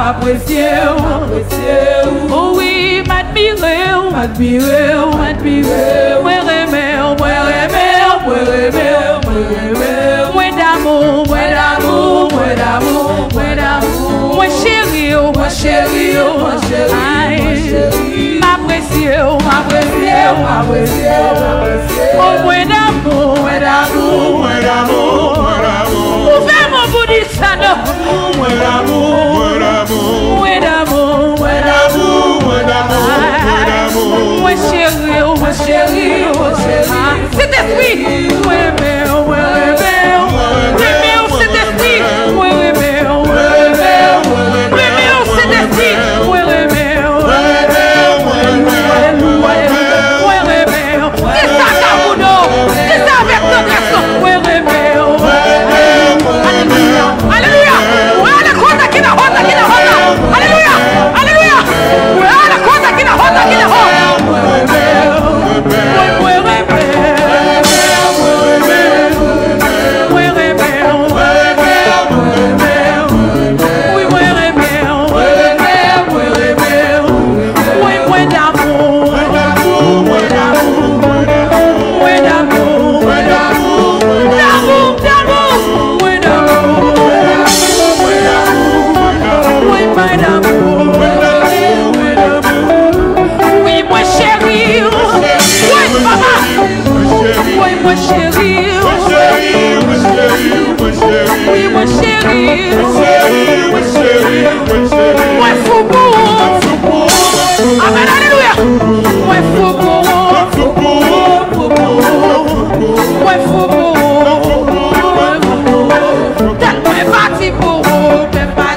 mà quên siêu. Oh oui, mặt bi rêu, quên mèo, quên d'amour, quên chério, ma précieux, oh quên d'amour, Mouvez-moi pour dire ça, non. Tell me party,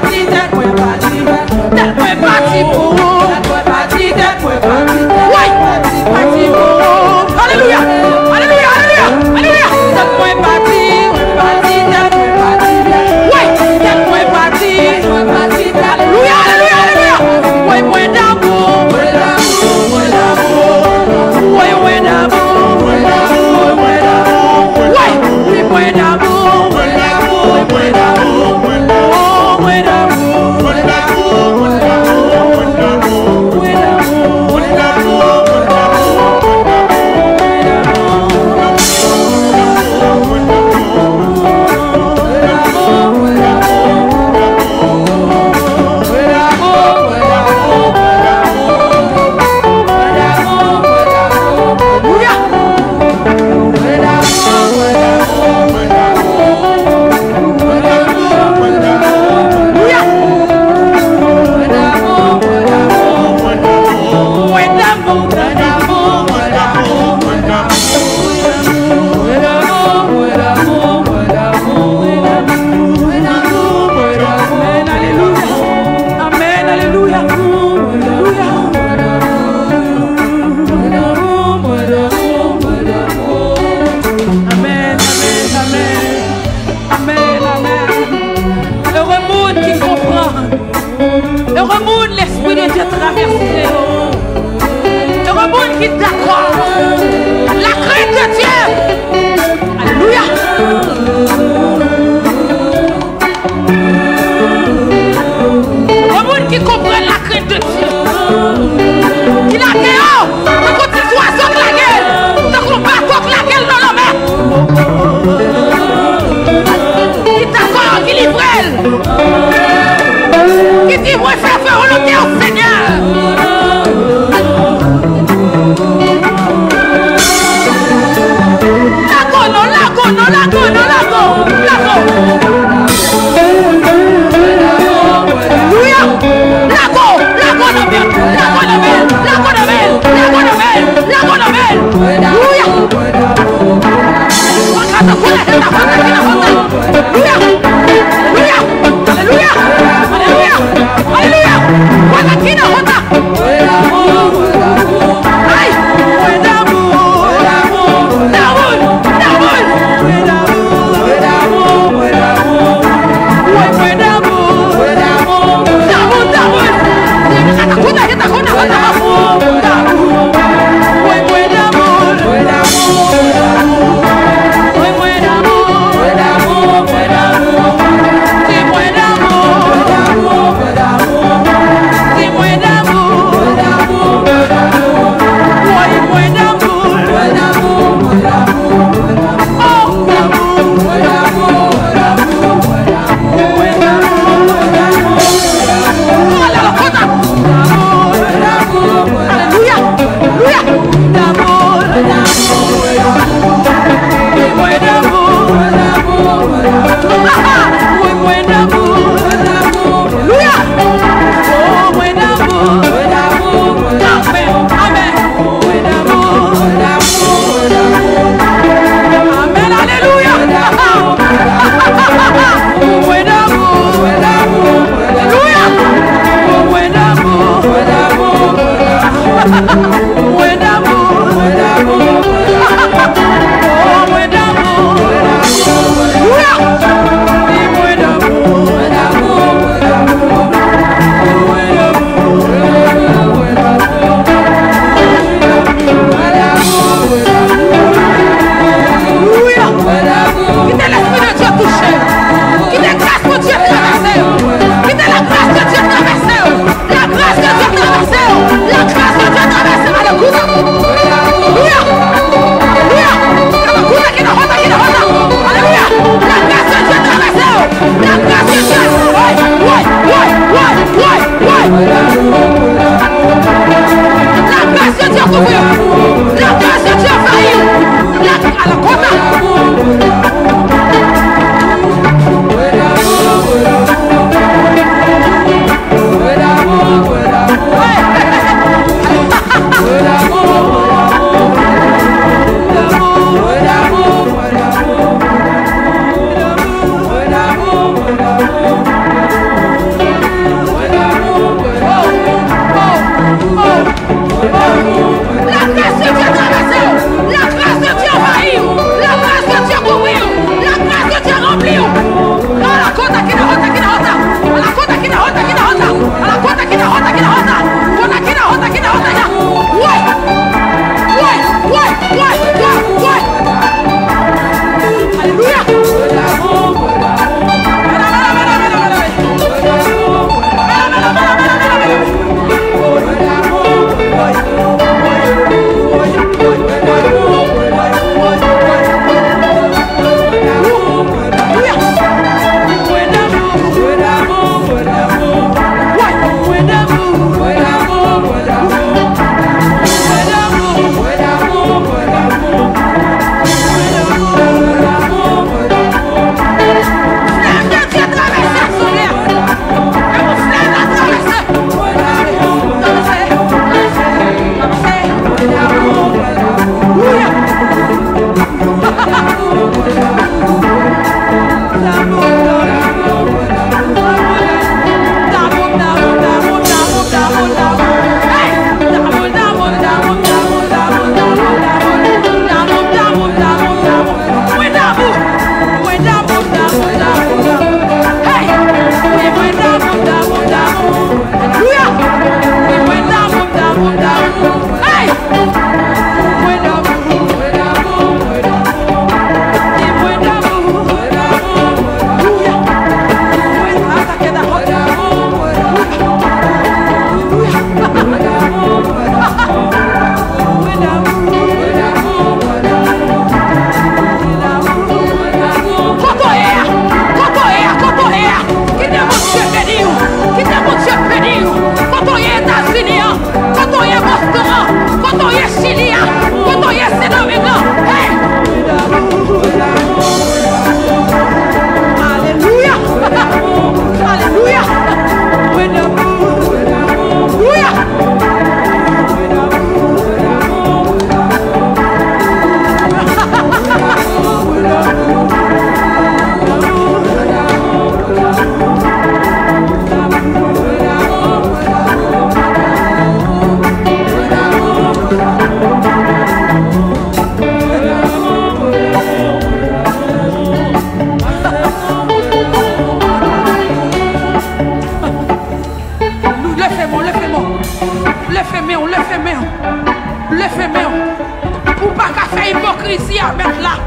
levez main, ou pas qu'à faire hypocrisie à mettre là,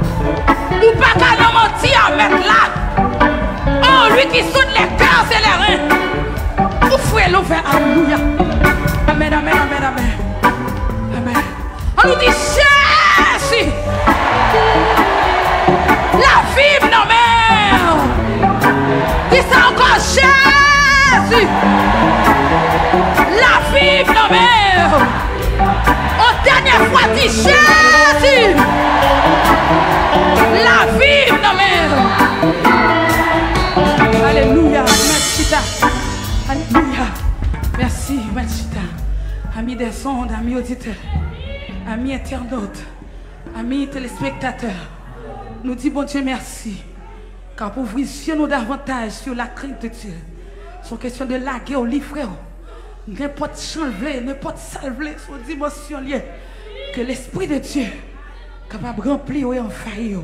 ou pas qu'à nous mentir à mettre là. Oh, lui qui soude les cœurs, c'est les reins. Vous frère l'ouvre, alléluia. Amen, amen, amen, amen. Amen. On nous dit, cherche la vie, non, mère. Qui ça encore, cherche la vie, non, mère. Au dernier fois, dit, cherche la vie, non, mère. Alléluia, Machita. Alléluia. Merci, Machita. Amis des ondes, amis auditeurs, amis internautes, amis téléspectateurs, nous disons bon Dieu merci, car pour vous nous davantage sur la crainte de Dieu, sur question de la guerre au lit, frère, n'importe chanvler, n'importe salver, sur dimension liée, que l'Esprit de Dieu, capable de remplir et envahir.